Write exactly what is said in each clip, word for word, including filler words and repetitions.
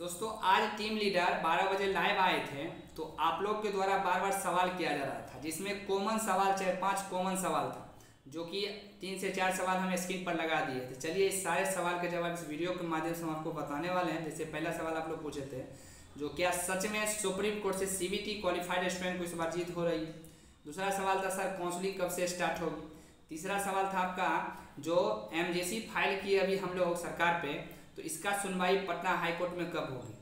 दोस्तों आज team leader बारह बजे लाइव आए थे तो आप लोग के द्वारा बार बार सवाल किया जा रहा था, जिसमें कॉमन सवाल चार पांच कॉमन सवाल था, जो कि तीन से चार सवाल हम स्क्रीन पर लगा दिए थे। चलिए इस सारे सवाल के जवाब इस वीडियो के माध्यम से हम आपको बताने वाले हैं। जैसे पहला सवाल आप लोग पूछे थे, जो क्या सच में सुप्रीम कोर्ट से C B T qualified student को इस बार जीत हो रही है। दूसरा सवाल था सर काउंसलिंग कब से स्टार्ट होगी। तीसरा सवाल था आपका जो एम जे सी फाइल की अभी हम लोग सरकार पर, तो इसका सुनवाई पटना हाई कोर्ट में कब होगी।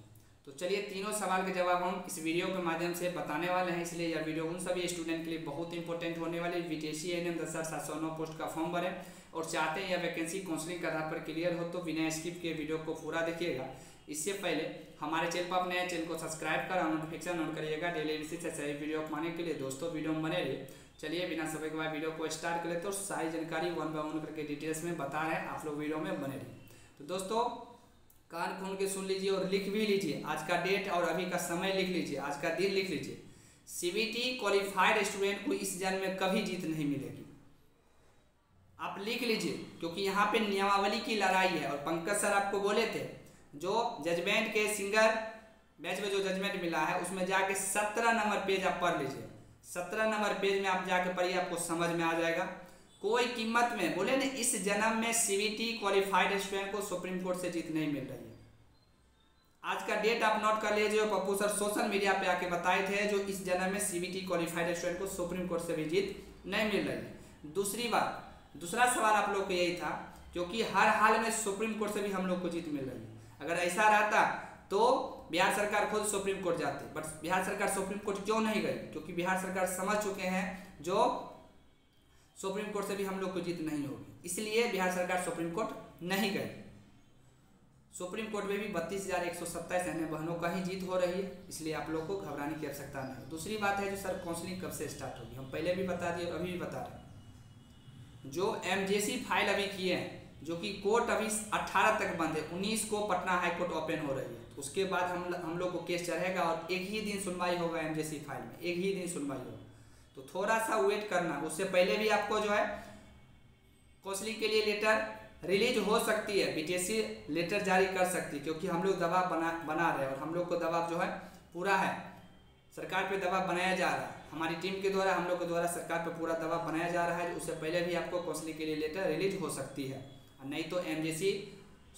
तो चलिए तीनों सवाल के जवाब हम इस वीडियो के माध्यम से बताने वाले हैं, इसलिए यह वीडियो उन सभी स्टूडेंट के लिए बहुत इंपॉर्टेंट होने वाली है। बीटीएससी एएनएम दस हजार सात सौ नौ पोस्ट का फॉर्म भरें और चाहते हैं यह वैकेंसी काउंसलिंग के आधार पर क्लियर हो तो बिना स्किप के वीडियो को पूरा देखिएगा। इससे पहले हमारे चैनल पर अपने चैनल को सब्सक्राइब कर और नोटिफिकेशन ऑन करिएगा डेली बेसिस से सही वीडियो अपनाने के लिए। दोस्तों वीडियो में बने रहिए। चलिए बिना समय के बाद वीडियो को स्टार्ट कर लेते हैं और सारी जानकारी वन बाय वन करके डिटेल्स में बता रहे हैं, आप लोग वीडियो में बने रहिए। तो दोस्तों कान खोल के सुन लीजिए और लिख भी लीजिए, आज का डेट और अभी का समय लिख लीजिए, आज का दिन लिख लीजिए। सीबीटी क्वालिफाइड स्टूडेंट को इस जन्म में कभी जीत नहीं मिलेगी, आप लिख लीजिए, क्योंकि यहाँ पे नियमावली की लड़ाई है। और पंकज सर आपको बोले थे जो जजमेंट के सिंगर बैच में जो जजमेंट मिला है उसमें जाके सत्रह नंबर पेज आप पढ़ लीजिए। सत्रह नंबर पेज में आप जाके पढ़िए, आपको समझ में आ जाएगा। कोई कीमत में बोले ना, इस जन्म में सीबीटी क्वालिफाइड स्टूडेंट को सुप्रीम कोर्ट से जीत नहीं मिल रही है। आज का डेट आप नोट कर लीजिए। पप्पू सर सोशल मीडिया पे आके बताए थे जो इस जन्म में सीबीटी क्वालिफाइड स्टूडेंट को सुप्रीम कोर्ट से भी जीत नहीं मिल रही है। दूसरी बात, दूसरा सवाल आप लोग को यही था क्योंकि हर हाल में सुप्रीम कोर्ट से भी हम लोग को जीत मिल रही है। अगर ऐसा रहता तो बिहार सरकार खुद सुप्रीम कोर्ट जाती, बट बिहार सरकार सुप्रीम कोर्ट क्यों नहीं गई, क्योंकि बिहार सरकार समझ चुके हैं जो सुप्रीम कोर्ट से भी हम लोग को जीत नहीं होगी, इसलिए बिहार सरकार सुप्रीम कोर्ट नहीं गई। सुप्रीम कोर्ट में भी बत्तीस हजार एक सौ सत्ताईस अन्य बहनों का ही जीत हो रही है, इसलिए आप लोग को घबराने की आवश्यकता नहीं। दूसरी बात है जो सर काउंसलिंग कब से स्टार्ट होगी, हम पहले भी बता दिए अभी भी बता रहे। जो एमजेसी फाइल अभी किए हैं, जो कि कोर्ट अभी अट्ठारह तक बंद है, उन्नीस को पटना हाईकोर्ट ओपन हो रही है, तो उसके बाद हम हम लोग को केस चढ़ेगा और एक ही दिन सुनवाई होगा एमजेसी फाइल में, एक ही दिन सुनवाई होगा। तो थोड़ा सा वेट करना, उससे पहले भी आपको जो है काउंसलिंग के लिए लेटर रिलीज हो सकती है, बीटीएससी लेटर जारी कर सकती है, क्योंकि हम लोग दबाव बना बना रहे हैं और हम लोग को दबाव जो है पूरा है, सरकार पे दबाव बनाया जा रहा है हमारी टीम के द्वारा, हम लोग के द्वारा सरकार पे पूरा दबाव बनाया जा रहा है। उससे पहले भी आपको काउंसलिंग के लिए लेटर रिलीज हो सकती है, नहीं तो एमजेसी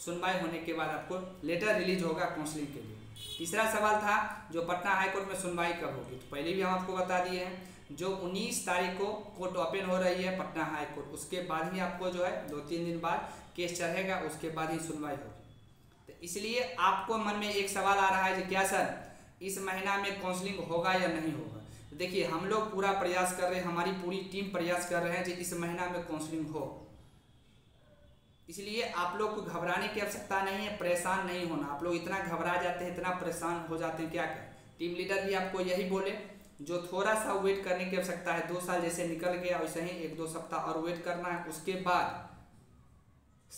सुनवाई होने के बाद आपको लेटर रिलीज होगा काउंसलिंग के लिए। तीसरा सवाल था जो पटना हाईकोर्ट में सुनवाई कब होगी, तो पहले भी हम आपको बता दिए हैं जो उन्नीस तारीख को कोर्ट ओपन हो रही है पटना हाईकोर्ट, उसके बाद ही आपको जो है दो तीन दिन बाद केस चढ़ेगा, उसके बाद ही सुनवाई होगी। तो इसलिए आपको मन में एक सवाल आ रहा है कि क्या सर इस महीना में काउंसलिंग होगा या नहीं होगा। तो देखिए हम लोग पूरा प्रयास कर रहे हैं, हमारी पूरी टीम प्रयास कर रहे हैं कि इस महीना में काउंसलिंग हो, इसलिए आप लोग को घबराने की आवश्यकता नहीं है, परेशान नहीं होना। आप लोग इतना घबरा जाते हैं, इतना परेशान हो जाते हैं, क्या करें। टीम लीडर भी आपको यही बोले जो थोड़ा सा वेट करने की आवश्यकता है, दो साल जैसे निकल गया वैसे ही एक दो सप्ताह और वेट करना है, उसके बाद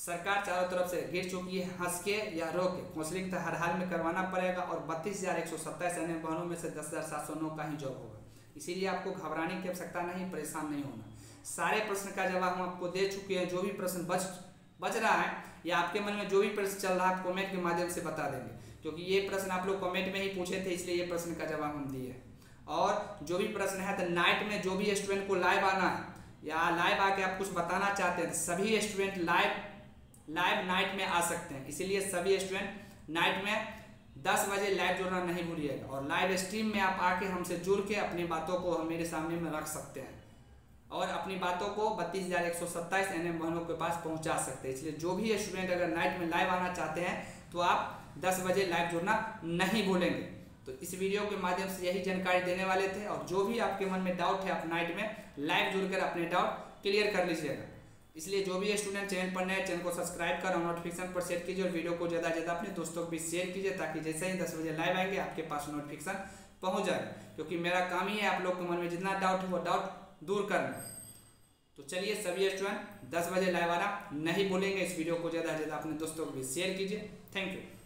सरकार चारों तरफ से गिर चुकी है, हंस के या रो के काउंसलिंग तो हर हाल में करवाना पड़ेगा। और बत्तीस हजार एक सौ सत्ताईस अन्य बहनों में से दस हजार सात सौ नौ का ही जॉब होगा, इसीलिए आपको घबराने की आवश्यकता नहीं, परेशान नहीं होना। सारे प्रश्न का जवाब हम आपको दे चुके हैं, जो भी प्रश्न बच बच रहा है या आपके मन में जो भी प्रश्न चल रहा है आप कमेंट के माध्यम से बता देंगे, क्योंकि ये प्रश्न आप लोग कमेंट में ही पूछे थे, इसलिए ये प्रश्न का जवाब हम दिए। और जो भी प्रश्न है तो नाइट में जो भी स्टूडेंट को लाइव आना है या लाइव आके आप कुछ बताना चाहते हैं, सभी स्टूडेंट लाइव लाइव नाइट में आ सकते हैं, इसीलिए सभी स्टूडेंट नाइट में दस बजे लाइव जुड़ना नहीं भूलिएगा। और लाइव स्ट्रीम में आप आके हमसे जुड़ के अपनी बातों को हम मेरे सामने में रख सकते हैं और अपनी बातों को बत्तीस हजार एक सौ सत्ताईस एन एम बहनों के पास पहुंचा सकते हैं, इसलिए जो भी स्टूडेंट अगर नाइट में लाइव आना चाहते हैं तो आप दस बजे लाइव जुड़ना नहीं भूलेंगे। तो इस वीडियो के माध्यम से यही जानकारी देने वाले थे, और जो भी आपके मन में डाउट है आप नाइट में लाइव जुड़कर अपने डाउट क्लियर कर लीजिएगा। इसलिए जो भी स्टूडेंट चैनल पर नए, चैनल को सब्सक्राइब कर और नोटिफिकेशन पर सेट कीजिए और वीडियो को ज़्यादा से ज़्यादा अपने दोस्तों के बीच शेयर कीजिए, ताकि जैसे ही दस बजे लाइव आएंगे आपके पास नोटिफिकेशन पहुँच जाए, क्योंकि मेरा काम ही है आप लोग के मन में जितना डाउट है वो डाउट दूर करना। तो चलिए सभी स्टूडेंट दस बजे लाइव आना नहीं भूलेंगे, इस वीडियो को ज़्यादा से ज़्यादा अपने दोस्तों को भी शेयर कीजिए। Thank you.